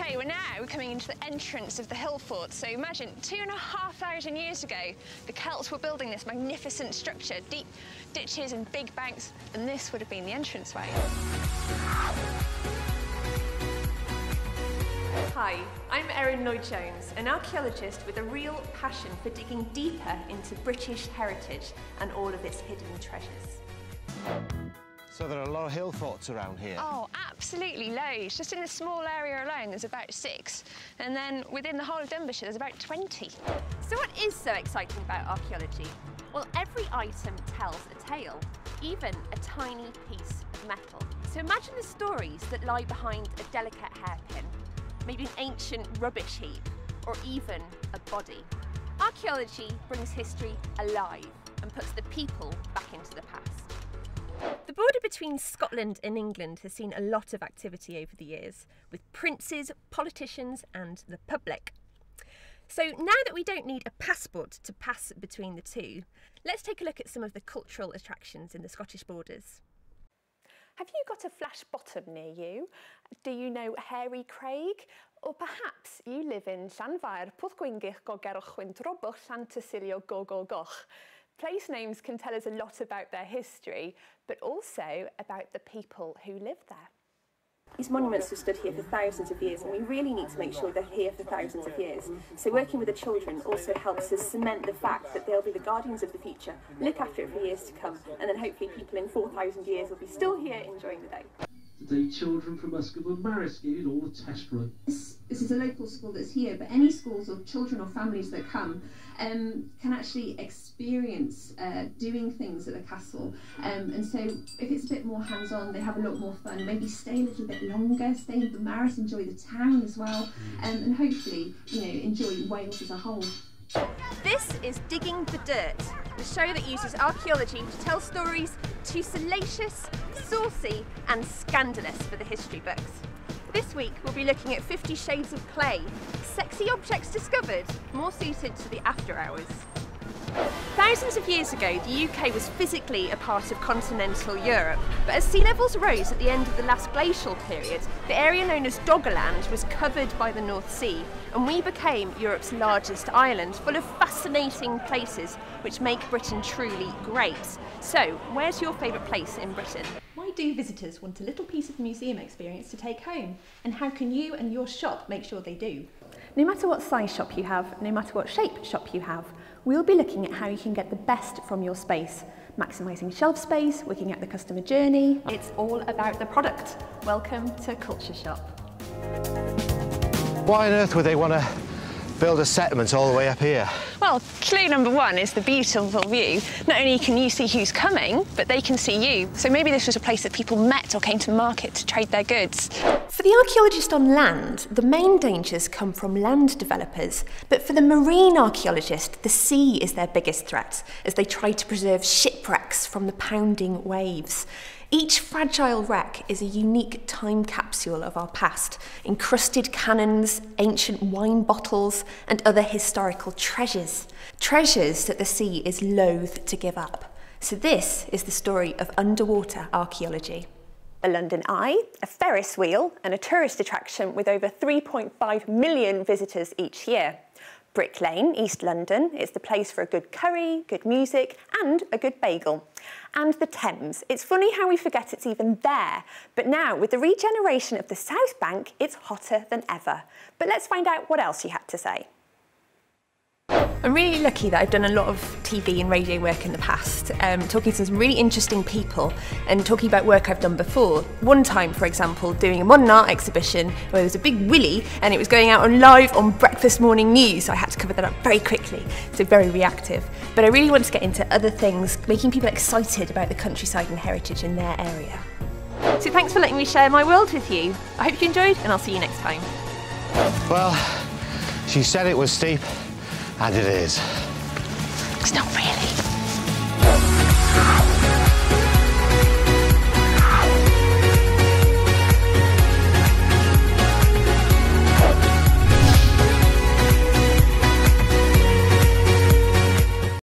Okay, we're now coming into the entrance of the hill fort. So imagine 2,500 years ago, the Celts were building this magnificent structure, deep ditches and big banks, and this would have been the entranceway. Hi, I'm Erin Lloyd-Jones, an archaeologist with a real passion for digging deeper into British heritage and all of its hidden treasures. So there are a lot of hill forts around here? Oh, absolutely loads. Just in this small area alone, there's about 6. And then within the whole of Denbighshire, there's about 20. So what is so exciting about archaeology? Well, every item tells a tale, even a tiny piece of metal. So imagine the stories that lie behind a delicate hairpin, maybe an ancient rubbish heap, or even a body. Archaeology brings history alive and puts the people back into the past. The border between Scotland and England has seen a lot of activity over the years, with princes, politicians and the public. So now that we don't need a passport to pass between the two, let's take a look at some of the cultural attractions in the Scottish borders. Have you got a flash bottom near you? Do you know Hairy Craig? Or perhaps you live in Llanfair Pwllgwyngyll Gogerychwyrndrobwll Llantysiliogogogoch. Place names can tell us a lot about their history, but also about the people who live there. These monuments have stood here for thousands of years, and we really need to make sure they're here for thousands of years. So working with the children also helps us cement the fact that they'll be the guardians of the future, look after it for years to come, and then hopefully people in 4,000 years will be still here enjoying the day. Today, children from Usk and Maris gave all a test run. This is a local school that's here, but any schools or children or families that come can actually experience doing things at the castle. And so if it's a bit more hands-on, they have a lot more fun, maybe stay a little bit longer, stay with the Maris, enjoy the town as well, and hopefully, you know, enjoy Wales as a whole. This is Digging the Dirt, the show that uses archaeology to tell stories too salacious, saucy and scandalous for the history books. This week we'll be looking at 50 Shades of Clay, sexy objects discovered, more suited to the after hours. Thousands of years ago, the UK was physically a part of continental Europe, but as sea levels rose at the end of the last glacial period, the area known as Doggerland was covered by the North Sea, and we became Europe's largest island, full of fascinating places which make Britain truly great. So, where's your favourite place in Britain? Why do visitors want a little piece of museum experience to take home, and how can you and your shop make sure they do? No matter what size shop you have, no matter what shape shop you have, we'll be looking at how you can get the best from your space, maximising shelf space, working out the customer journey. It's all about the product. Welcome to Culture Shop. Why on earth would they want to build a settlement all the way up here? Well, clue number one is the beautiful view. Not only can you see who's coming, but they can see you. So maybe this was a place that people met or came to market to trade their goods. For the archaeologist on land, the main dangers come from land developers, but for the marine archaeologist, the sea is their biggest threat, as they try to preserve shipwrecks from the pounding waves. Each fragile wreck is a unique time capsule of our past, encrusted cannons, ancient wine bottles, and other historical treasures. Treasures that the sea is loath to give up. So this is the story of underwater archaeology. A London Eye, a Ferris wheel, and a tourist attraction with over 3.5 million visitors each year. Brick Lane, East London, is the place for a good curry, good music, and a good bagel. And the Thames. It's funny how we forget it's even there, but now, with the regeneration of the South Bank, it's hotter than ever. But let's find out what else you had to say. I'm really lucky that I've done a lot of TV and radio work in the past, talking to some really interesting people and talking about work I've done before. One time, for example, doing a modern art exhibition where there was a big willy and it was going out on live on Breakfast Morning News, so I had to cover that up very quickly, so very reactive. But I really wanted to get into other things, making people excited about the countryside and heritage in their area. So thanks for letting me share my world with you. I hope you enjoyed and I'll see you next time. Well, she said it was steep. And it is. It's not really.